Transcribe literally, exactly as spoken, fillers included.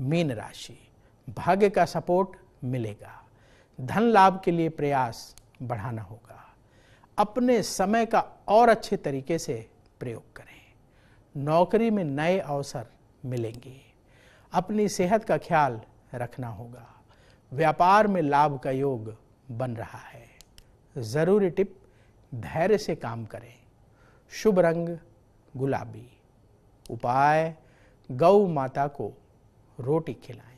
Mean राशि, भाग्य का सपोर्ट मिलेगा। धन लाभ के लिए प्रयास बढ़ाना होगा। अपने समय का और अच्छे तरीके से प्रयोग करें। नौकरी में नए अवसर मिलेंगे। अपनी सेहत का ख्याल रखना होगा। व्यापार में लाभ का योग बन रहा है। ज़रूरी टिप, धैर्य से काम करें। शुभ रंग गुलाबी। उपाय, गौ माता को रोटी खिलाएं।